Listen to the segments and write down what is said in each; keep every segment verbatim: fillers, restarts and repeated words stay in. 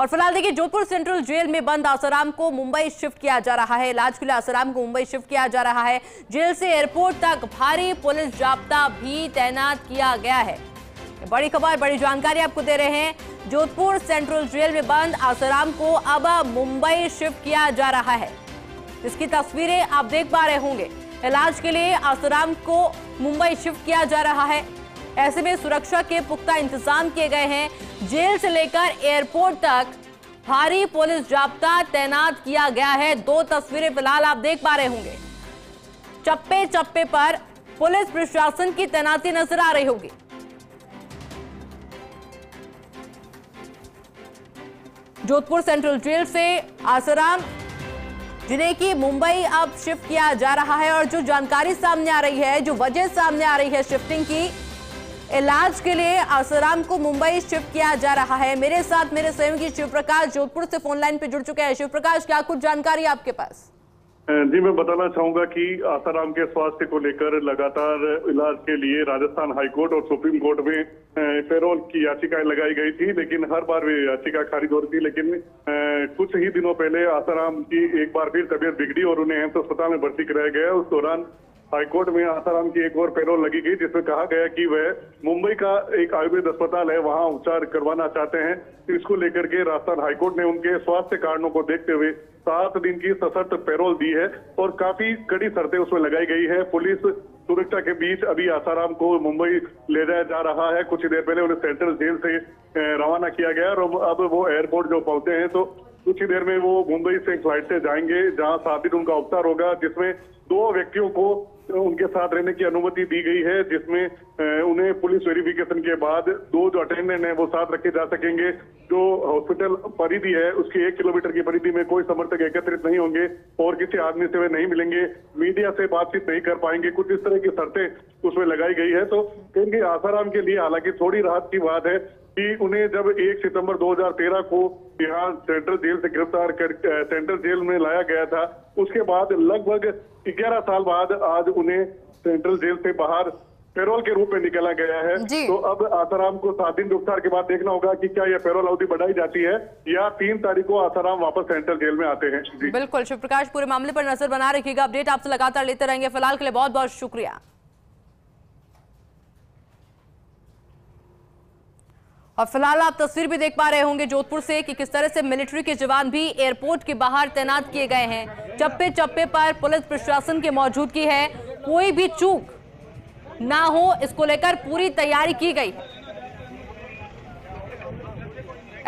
और फिलहाल देखिए जोधपुर सेंट्रल जेल में बंद आसाराम को मुंबई शिफ्ट किया जा रहा है। इलाज के लिए आसाराम को मुंबई शिफ्ट किया जा रहा है। जेल से एयरपोर्ट तक भारी पुलिस जाब्ता भी तैनात किया गया है। बड़ी खबर, बड़ी जानकारी आपको दे रहे हैं। जोधपुर सेंट्रल जेल में बंद आसाराम को अब मुंबई शिफ्ट किया जा रहा है, जिसकी तस्वीरें आप देख पा रहे होंगे। इलाज के लिए आसाराम को मुंबई शिफ्ट किया जा रहा है। ऐसे में सुरक्षा के पुख्ता इंतजाम किए गए हैं। जेल से लेकर एयरपोर्ट तक भारी पुलिस जाब्ता तैनात किया गया है। दो तस्वीरें फिलहाल आप देख पा रहे होंगे। चप्पे चप्पे पर पुलिस प्रशासन की तैनाती नजर आ रही होगी। जोधपुर सेंट्रल जेल से आसाराम, जिन्हें की मुंबई अब शिफ्ट किया जा रहा है, और जो जानकारी सामने आ रही है, जो वजह सामने आ रही है शिफ्टिंग की, इलाज के लिए आसाराम को मुंबई शिफ्ट किया जा रहा है। मेरे साथ मेरे सहयोगी शिव प्रकाश जोधपुर से फोन लाइन पे जुड़ चुके हैं। शिव प्रकाश, क्या कुछ जानकारी आपके पास? जी, मैं बताना चाहूंगा कि आसाराम के स्वास्थ्य को लेकर लगातार इलाज के लिए राजस्थान हाईकोर्ट और सुप्रीम कोर्ट में पेरोल की याचिकाएं लगाई गई थी, लेकिन हर बार वे याचिका खारिज हो रही थी। लेकिन कुछ ही दिनों पहले आसाराम की एक बार फिर तबीयत बिगड़ी और उन्हें एम्स अस्पताल में भर्ती कराया गया। उस दौरान हाईकोर्ट में आसाराम की एक और पेरोल लगी गई, जिसमें कहा गया कि वह मुंबई का एक आयुर्वेद अस्पताल है, वहां उपचार करवाना चाहते हैं। इसको लेकर के राजस्थान हाईकोर्ट ने उनके स्वास्थ्य कारणों को देखते हुए सात दिन की सशर्त पेरोल दी है और काफी कड़ी शर्तें उसमें लगाई गई है। पुलिस सुरक्षा के बीच अभी आसाराम को मुंबई ले जाया जा रहा है। कुछ देर पहले उन्हें सेंट्रल जेल से रवाना किया गया और अब वो एयरपोर्ट जो पहुंचे हैं तो कुछ ही देर में वो मुंबई से फ्लाइट से जाएंगे, जहां सात दिन उनका उपचार होगा, जिसमें दो व्यक्तियों को उनके साथ रहने की अनुमति दी गई है, जिसमें उन्हें पुलिस वेरिफिकेशन के बाद दो जो अटेंडेंट हैं वो साथ रखे जा सकेंगे। जो हॉस्पिटल परिधि है उसकी एक किलोमीटर की परिधि में कोई समर्थक एकत्रित नहीं होंगे और किसी आदमी से वे नहीं मिलेंगे, मीडिया से बातचीत नहीं कर पाएंगे। कुछ इस तरह की शर्तें उसमें लगाई गई है। तो कहेंगे आसाराम के लिए हालांकि थोड़ी राहत की बात है कि उन्हें जब एक सितंबर दो हज़ार तेरह को यहाँ सेंट्रल जेल से गिरफ्तार कर सेंट्रल जेल में लाया गया था, उसके बाद लगभग ग्यारह साल बाद आज उन्हें सेंट्रल जेल से बाहर पेरोल के रूप में निकाला गया है। तो अब आसाराम को सात दिन उपचार के बाद देखना होगा कि क्या यह पेरोल अवधि बढ़ाई जाती है या तीन तारीख को आसाराम वापस सेंट्रल जेल में आते हैं। बिल्कुल शिव प्रकाश, पूरे मामले पर नजर बना रखिएगा। अपडेट आपसे लगातार लेते रहेंगे। फिलहाल के लिए बहुत बहुत शुक्रिया। और फिलहाल आप तस्वीर भी देख पा रहे होंगे जोधपुर से कि किस तरह से मिलिट्री के जवान भी एयरपोर्ट के बाहर तैनात किए गए हैं। चप्पे चप्पे पर पुलिस प्रशासन की मौजूदगी है, कोई भी चूक ना हो इसको लेकर पूरी तैयारी की गई है।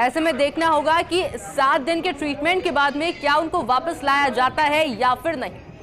ऐसे में देखना होगा कि सात दिन के ट्रीटमेंट के बाद में क्या उनको वापस लाया जाता है या फिर नहीं।